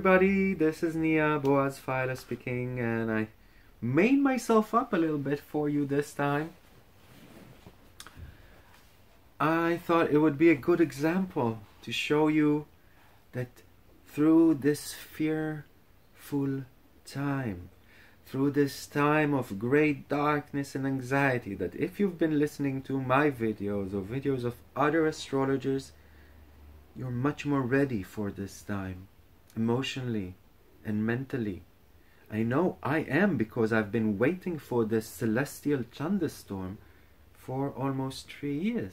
everybody, this is Nia Boaz Fyler speaking, and I made myself up a little bit for you this time. I thought it would be a good example to show you that through this fearful time, through this time of great darkness and anxiety, that if you've been listening to my videos or videos of other astrologers, you're much more ready for this time, emotionally and mentally. I know I am, because I've been waiting for this celestial thunderstorm for almost 3 years.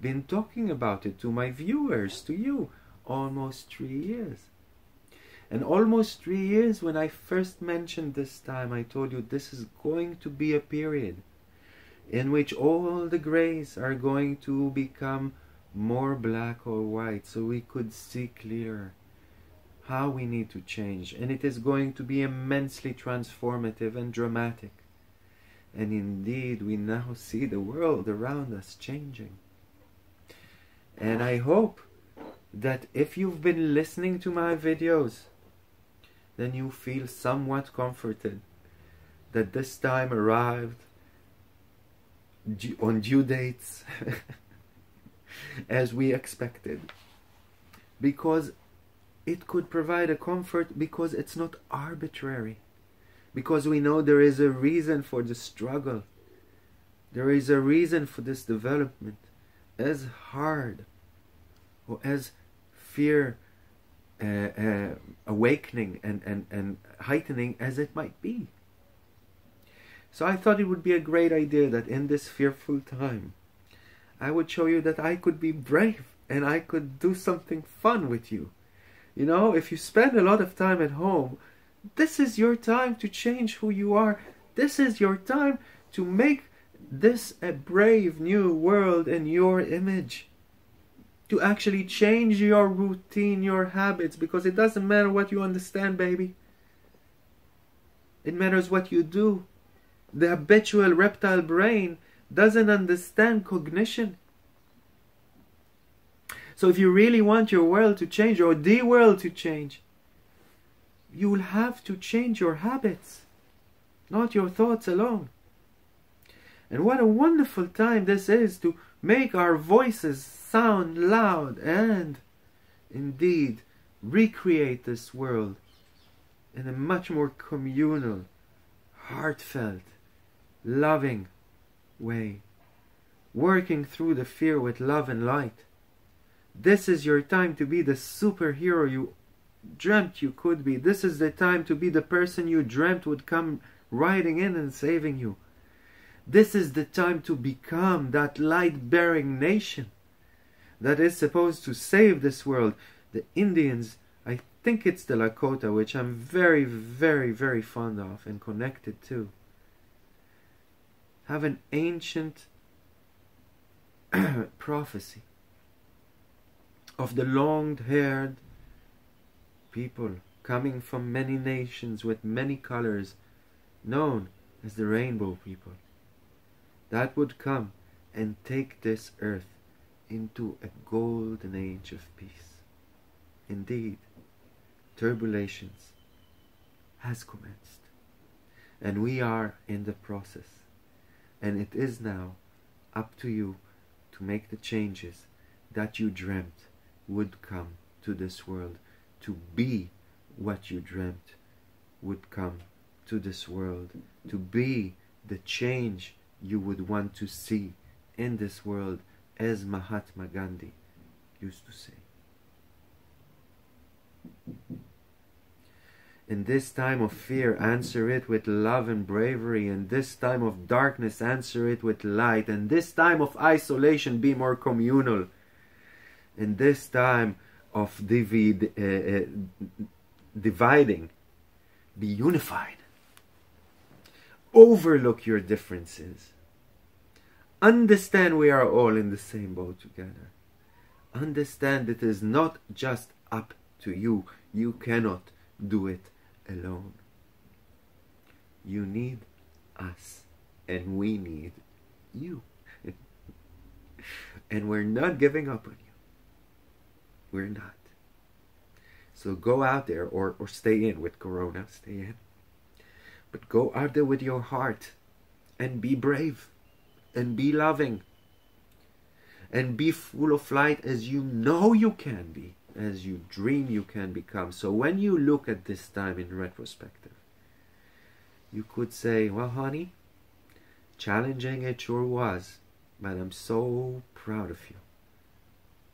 Been talking about it to my viewers, to you, almost 3 years. And almost 3 years when I first mentioned this time, I told you this is going to be a period in which all the grays are going to become more black or white, so we could see clearer how we need to change, and it is going to be immensely transformative and dramatic. And indeed, we now see the world around us changing. And I hope that if you've been listening to my videos, then you feel somewhat comforted that this time arrived on due dates as we expected, because it could provide a comfort, because it's not arbitrary, because we know there is a reason for the struggle, there is a reason for this development, as hard or as fear awakening and heightening as it might be. So I thought it would be a great idea that in this fearful time I would show you that I could be brave and I could do something fun with you. You know, if you spend a lot of time at home, this is your time to change who you are. This is your time to make this a brave new world in your image. To actually change your routine, your habits, because it doesn't matter what you understand, baby. It matters what you do. The habitual reptile brain doesn't understand cognition. So if you really want your world to change, or the world to change, you will have to change your habits, not your thoughts alone. And what a wonderful time this is to make our voices sound loud and indeed recreate this world in a much more communal, heartfelt, loving way, working through the fear with love and light. This is your time to be the superhero you dreamt you could be. This is the time to be the person you dreamt would come riding in and saving you. This is the time to become that light-bearing nation that is supposed to save this world. The Indians, I think it's the Lakota, which I'm very, very, very fond of and connected to, have an ancient prophecy of the long-haired people coming from many nations with many colors, known as the rainbow people, that would come and take this earth into a golden age of peace. Indeed, turbulations has commenced, and we are in the process. And it is now up to you to make the changes that you dreamt would come to this world, to be what you dreamt would come to this world, to be the change you would want to see in this world, as Mahatma Gandhi used to say. In this time of fear, answer it with love and bravery. In this time of darkness, answer it with light. In this time of isolation, be more communal. In this time of dividing, be unified. Overlook your differences. Understand we are all in the same boat together. Understand it is not just up to you. You cannot do it alone. You need us, and we need you. And we're not giving up on you. We're not. So go out there, or stay in with Corona, stay in. But go out there with your heart and be brave and be loving and be full of light as you know you can be, as you dream you can become. So when you look at this time in retrospective, you could say, well, honey, challenging it sure was, but I'm so proud of you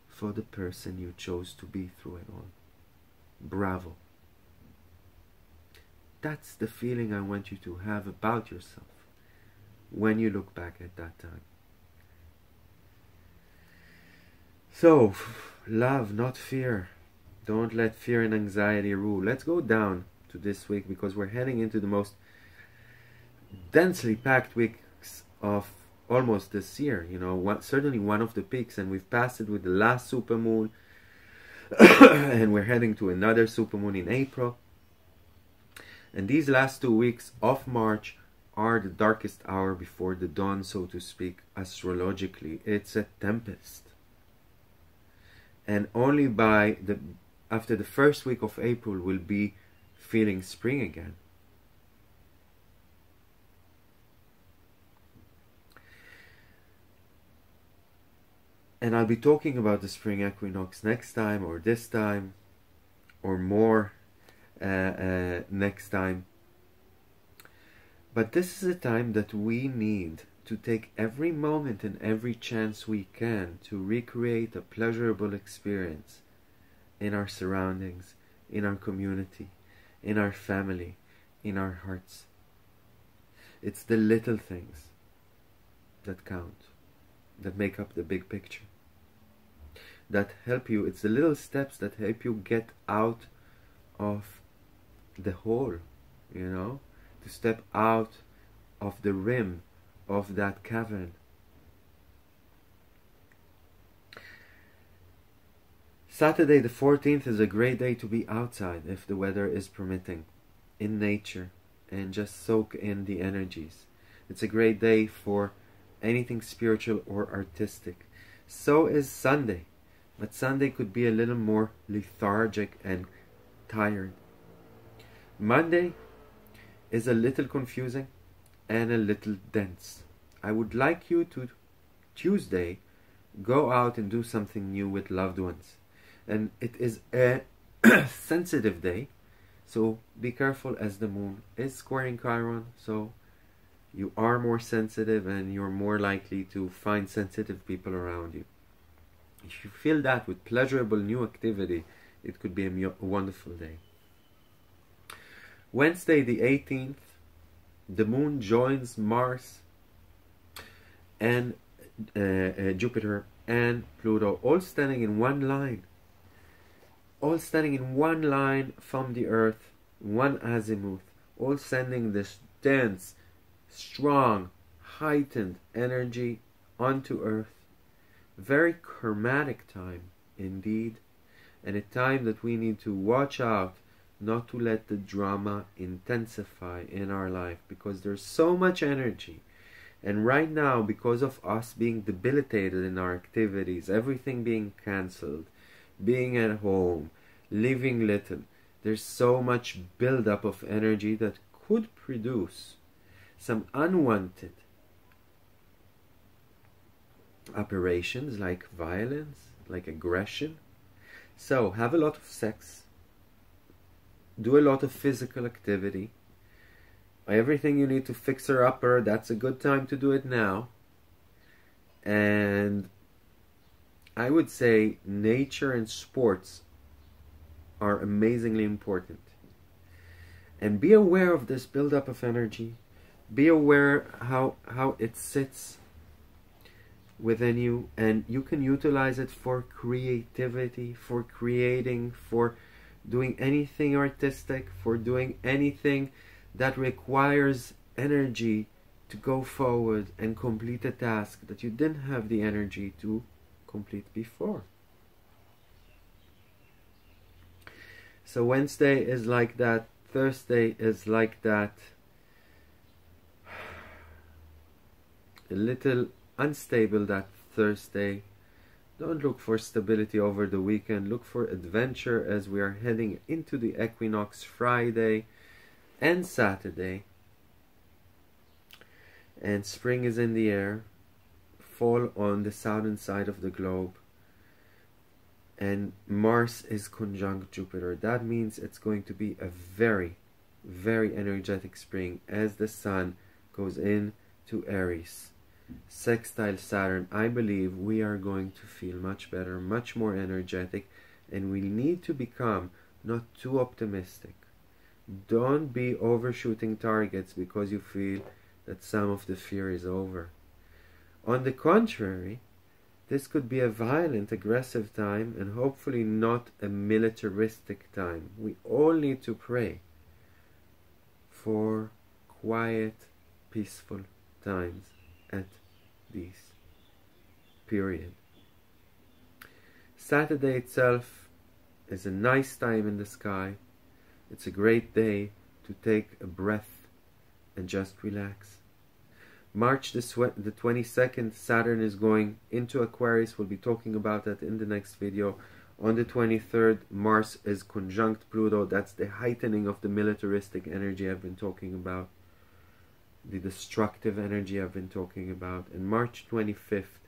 for the person you chose to be through it all. Bravo. That's the feeling I want you to have about yourself when you look back at that time. So, love, not fear. Don't let fear and anxiety rule. Let's go down to this week, because we're heading into the most densely packed weeks of almost this year. You know, certainly one of the peaks, and we've passed it with the last supermoon, and we're heading to another supermoon in April. And these last 2 weeks of March are the darkest hour before the dawn, so to speak, astrologically. It's a tempest. And only by after the first week of April will be feeling spring again. And I'll be talking about the spring equinox next time, or this time, or more next time. But this is a time that we need to take every moment and every chance we can to recreate a pleasurable experience in our surroundings, in our community, in our family, in our hearts. It's the little things that count, that make up the big picture, that help you. It's the little steps that help you get out of the hole, you know, to step out of the rim of that cavern. Saturday the 14th is a great day to be outside, if the weather is permitting, in nature, and just soak in the energies. It's a great day for anything spiritual or artistic. So is Sunday, but Sunday could be a little more lethargic and tired. Monday is a little confusing and a little dense. I would like you to Tuesday go out and do something new with loved ones. And it is a sensitive day, so be careful, as the moon is squaring Chiron, so you are more sensitive and you're more likely to find sensitive people around you. If you fill that with pleasurable new activity, it could be a wonderful day. Wednesday the 18th, the moon joins Mars and Jupiter and Pluto, all standing in one line from the Earth, one azimuth, all sending this dense, strong, heightened energy onto Earth. Very karmatic time indeed, and a time that we need to watch out not to let the drama intensify in our life, because there's so much energy. And right now, because of us being debilitated in our activities, everything being cancelled, being at home, living little, there's so much buildup of energy that could produce some unwanted operations, like violence, like aggression. So have a lot of sex, do a lot of physical activity, everything you need to fix her upper, that's a good time to do it now. And I would say nature and sports are amazingly important. And be aware of this buildup of energy. Be aware how it sits within you, and you can utilize it for creativity, for creating, for doing anything artistic, for doing anything that requires energy to go forward and complete a task that you didn't have the energy to complete before. So Wednesday is like that, Thursday is like that. A little unstable that Thursday, Don't look for stability over the weekend. Look for adventure as we are heading into the equinox Friday and Saturday. And spring is in the air. Fall on the southern side of the globe. And Mars is conjunct Jupiter. That means it's going to be a very, very energetic spring as the sun goes in to Aries. Sextile Saturn, I believe we are going to feel much better, much more energetic, and we need to become not too optimistic. Don't be overshooting targets because you feel that some of the fear is over. On the contrary, this could be a violent, aggressive time and hopefully not a militaristic time. We all need to pray for quiet, peaceful times at this period. Saturday itself is a nice time in the sky. It's a great day to take a breath and just relax. March the 22nd, Saturn is going into Aquarius. We'll be talking about that in the next video. On the 23rd, Mars is conjunct Pluto. That's the heightening of the militaristic energy I've been talking about, the destructive energy I've been talking about. And March 25th,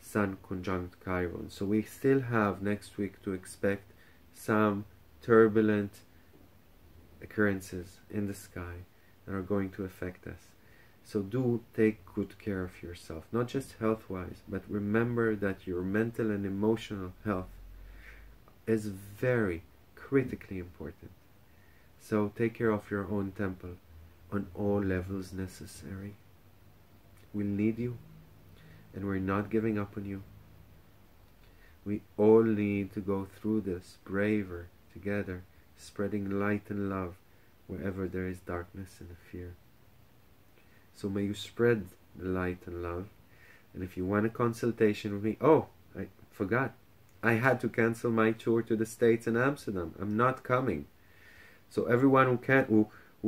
Sun conjunct Chiron. So we still have next week to expect some turbulent occurrences in the sky that are going to affect us. So do take good care of yourself, not just health-wise, but remember that your mental and emotional health is very critically important. So take care of your own temple on all levels necessary. We'll need you, and we're not giving up on you. We all need to go through this braver together, spreading light and love wherever there is darkness and fear. So may you spread the light and love. And if you want a consultation with me, oh, I forgot. I had to cancel my tour to the States and Amsterdam. I'm not coming. So everyone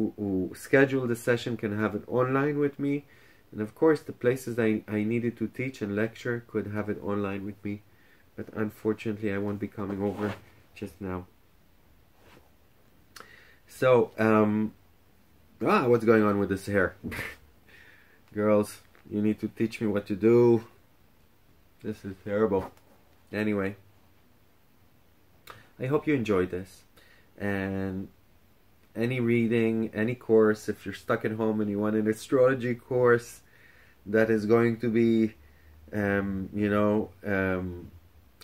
who scheduled the session can have it online with me. And of course, the places I needed to teach and lecture could have it online with me. But unfortunately, I won't be coming over just now. So, what's going on with this hair? Girls, you need to teach me what to do. This is terrible. Anyway, I hope you enjoyed this. And any reading, any course, if you're stuck at home and you want an astrology course that is going to be,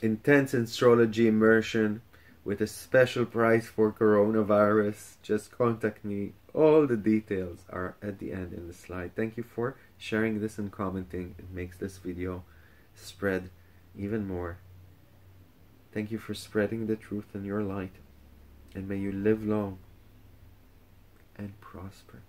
intense astrology immersion with a special price for coronavirus, just contact me. All the details are at the end in the slide. Thank you for sharing this and commenting. It makes this video spread even more. Thank you for spreading the truth and your light. And may you live long and prosper.